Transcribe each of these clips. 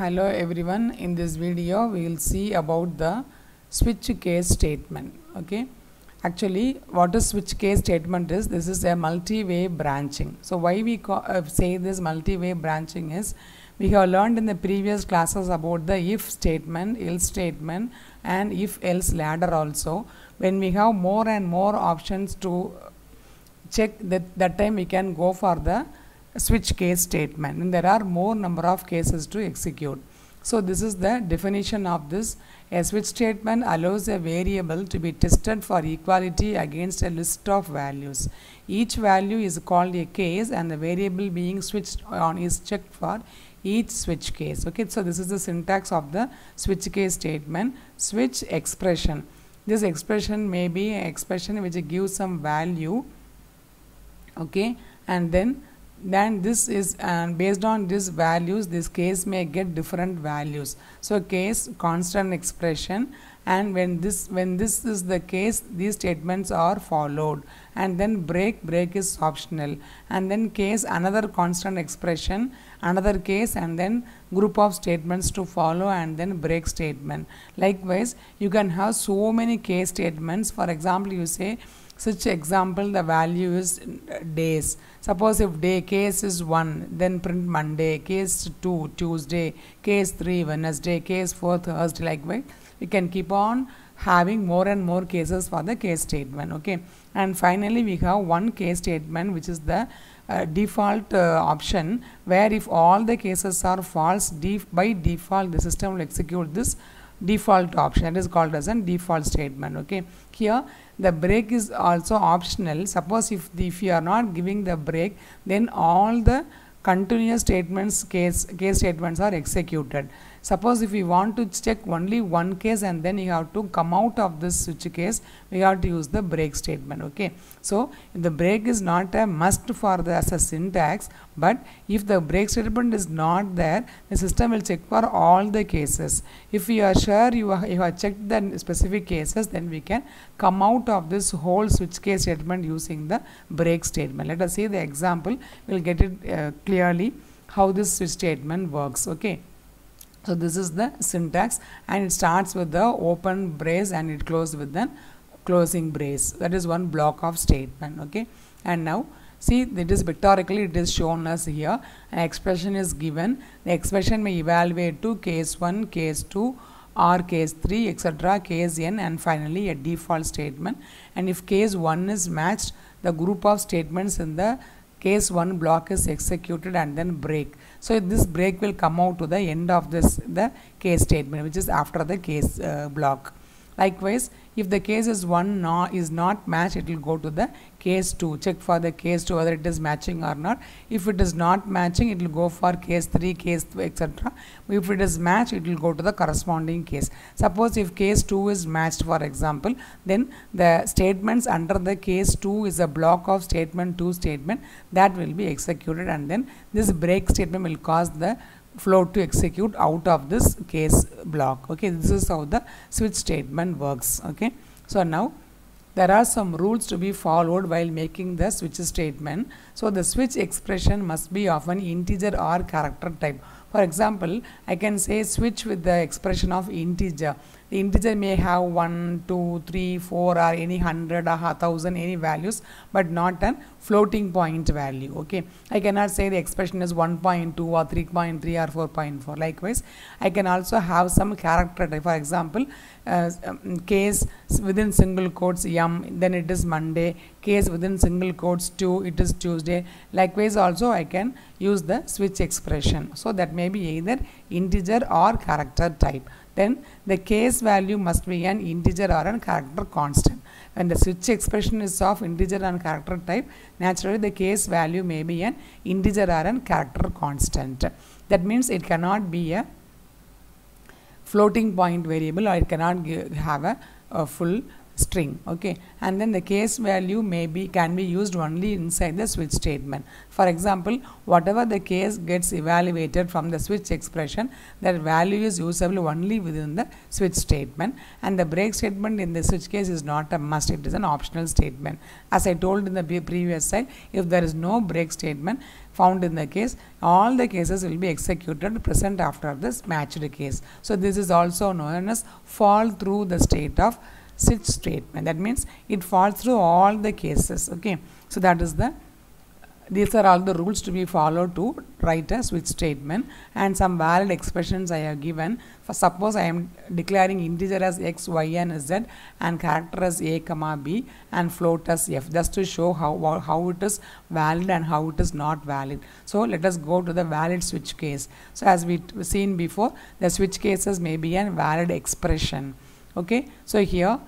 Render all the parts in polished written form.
Hello everyone, in this video we will see about the switch case statement. Okay, actually what a switch case statement is, this is a multi-way branching. So why we say this multi-way branching is, we have learned in the previous classes about the if statement, else statement and if else ladder also. When we have more and more options to check, that time we can go for the switch case statement, and there are more number of cases to execute. So this is the definition of this. A switch statement allows a variable to be tested for equality against a list of values. Each value is called a case, and the variable being switched on is checked for each switch case. Okay, so this is the syntax of the switch case statement. Switch expression. This expression may be an expression which gives some value. Okay, and then this is, and based on these values this case may get different values. So case constant expression, and when this is the case, these statements are followed, and then break is optional, and then case another constant expression, another case, and then group of statements to follow, and then break statement. Likewise you can have so many case statements. For example, you say, such example, the value is days. Suppose if day case is 1, then print Monday, case 2 Tuesday, case 3 Wednesday, case 4 Thursday. Likewise we can keep on having more and more cases for the case statement. Okay, and finally we have one case statement which is the default option, where if all the cases are false, by default the system will execute this default option. It is called as a default statement. Okay, here the break is also optional. Suppose if you are not giving the break, then all the continuous statements, case statements are executed. Suppose if we want to check only one case and then you have to come out of this switch case, we have to use the break statement. Okay, so the break is not a must for the as a syntax, but if the break statement is not there, the system will check for all the cases. If you are sure you have checked the specific cases, then we can come out of this whole switch case statement using the break statement. Let us see the example, we will get it clearly how this switch statement works. Okay, so this is the syntax, and it starts with the open brace and it closes with the closing brace. That is one block of statement. Okay, and now see, it is pictorically it is shown as here. An expression is given. The expression may evaluate to case 1, case 2 or case 3, etc., case n, and finally a default statement. And if case 1 is matched, the group of statements in the case 1 block is executed, and then break. So this break will come out to the end of the case statement, which is after the case block. Likewise, if the case is 1 is not matched, it will go to the case 2. Check for the case 2 whether it is matching or not. If it is not matching, it will go for case 3, case 2, etc. If it is matched, it will go to the corresponding case. Suppose if case 2 is matched, for example, then the statements under the case 2 is a block of statement 2 statement that will be executed, and then this break statement will cause the flow to execute out of this case block. Okay, this is how the switch statement works. Okay, so now there are some rules to be followed while making the switch statement. So the switch expression must be of an integer or character type. For example, I can say switch with the expression of integer. The integer may have 1, 2, 3, 4 or any 100 or 1000 any values, but not an floating point value. Okay, I cannot say the expression is 1.2 or 3.3 or 4.4. Likewise, I can also have some character type. For example, case within single quotes m, then it is Monday, case within single quotes 2, it is Tuesday. Likewise also I can use the switch expression. So that may be either integer or character type. Then the case value must be an integer or a character constant. When the switch expression is of integer and character type, naturally the case value may be an integer or a character constant. That means it cannot be a floating point variable, or it cannot have a full string, okay, and then the case value can be used only inside the switch statement. For example, whatever the case gets evaluated from the switch expression, that value is usable only within the switch statement, and the break statement in the switch case is not a must, it is an optional statement. As I told in the previous slide, if there is no break statement found in the case, all the cases will be executed present after this matched case. So this is also known as fall through the state of switch statement. That means it falls through all the cases. Okay, so that is the, these are all the rules to be followed to write a switch statement, and some valid expressions I have given. For suppose I am declaring integer as x, y and z, and character as a comma b, and float as f, just to show how it is valid and how it is not valid. So let us go to the valid switch case. So as we seen before, the switch cases may be a valid expression. Okay, so here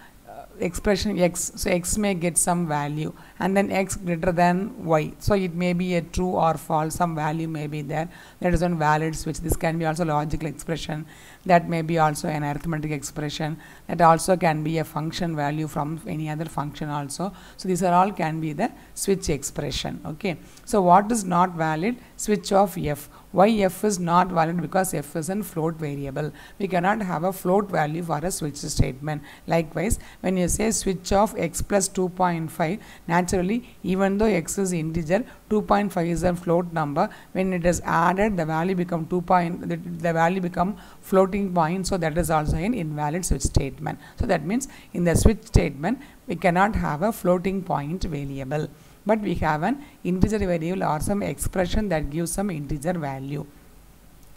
expression x, so x may get some value, and then x greater than y, so it may be a true or false, some value may be there. That is one valid switch. This can be also logical expression, that may be also an arithmetic expression, that also can be a function value from any other function also. So these are all can be the switch expression. Okay, so what is not valid? Switch of f. Why f is not valid? Because f is a float variable. We cannot have a float value for a switch statement. Likewise, when you say switch of x plus 2.5, naturally, even though x is integer, 2.5 is a float number. When it is added, the value become floating point. So that is also an invalid switch statement. So that means in the switch statement, we cannot have a floating point variable, but we have an integer variable or some expression that gives some integer value.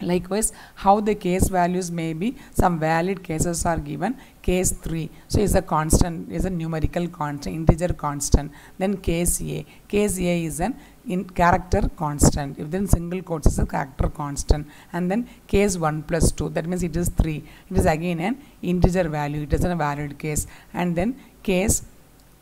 Likewise, how the case values may be, some valid cases are given. Case 3, so is a constant, is a numerical constant, integer constant. Then case a, case a is an in character constant, within single quotes is a character constant. And then case 1 plus 2, that means it is 3, it is again an integer value, it is a valid case. And then case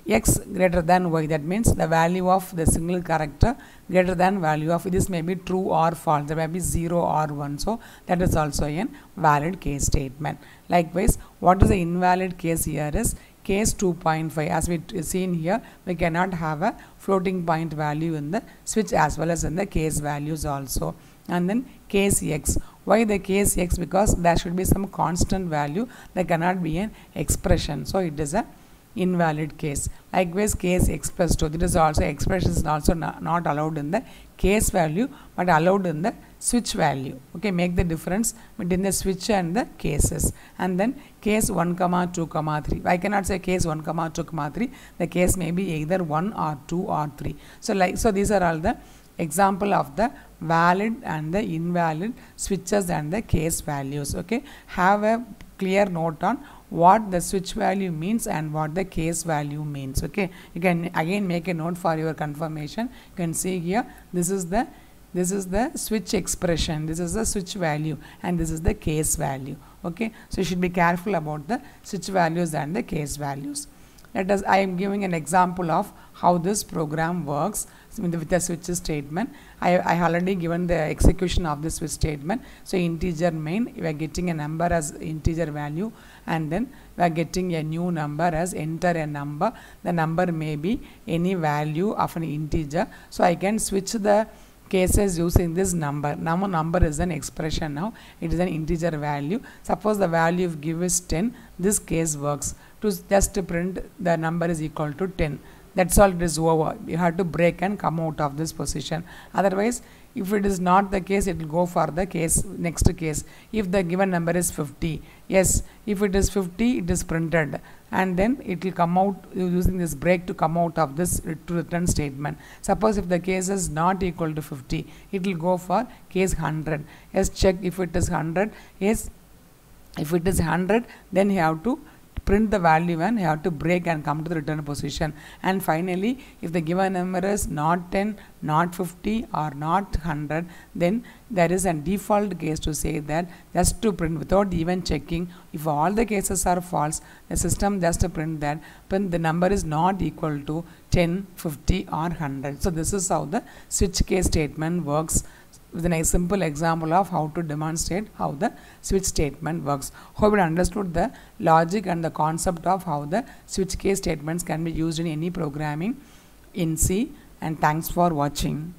x greater than y, that means the value of the single character greater than value of, this may be true or false, there may be 0 or 1, so that is also a valid case statement. Likewise, what is the invalid case here is case 2.5. as we seen here, we cannot have a floating point value in the switch as well as in the case values also. And then case x. Why the case x? Because there should be some constant value, there cannot be an expression, so it is a invalid case. Likewise, case x plus 2, it is also expression is also not allowed in the case value but allowed in the switch value. Okay, make the difference between the switch and the cases. And then case 1, 2, 3, I cannot say case 1, 2, 3, the case may be either 1 or 2 or 3. So these are all the example of the valid and the invalid switches and the case values. Okay, have a clear note on what the switch value means and what the case value means. Okay, you can again make a note for your confirmation. You can see here, this is the switch expression, this is the switch value, and this is the case value. Okay, so you should be careful about the switch values and the case values. Let us, I am giving an example of how this program works with the switch statement. I already given the execution of the switch statement. So integer main, we are getting a number as integer value, and then we are getting a new number as enter a number. The number may be any value of an integer. So I can switch the cases using this number. Now number is an expression, now it is an integer value. Suppose the value of give is 10, this case works to just print the number is equal to 10. That's all, it is over. You have to break and come out of this position. Otherwise, if it is not the case, it will go for the case, next case. If the given number is 50, yes, if it is 50, it is printed, and then it will come out using this break to come out of this return statement. Suppose if the case is not equal to 50, it will go for case 100. Yes, check if it is 100. Yes, if it is 100, then you have to print the value and you have to break and come to the return position. And finally, if the given number is not 10, not 50 or not 100, then there is a default case to say that just to print without even checking. If all the cases are false, the system just to print that the number is not equal to 10, 50 or 100. So this is how the switch case statement works. with a simple example of how to demonstrate how the switch statement works. Hope you understood the logic and the concept of how the switch case statements can be used in any programming in C. And thanks for watching.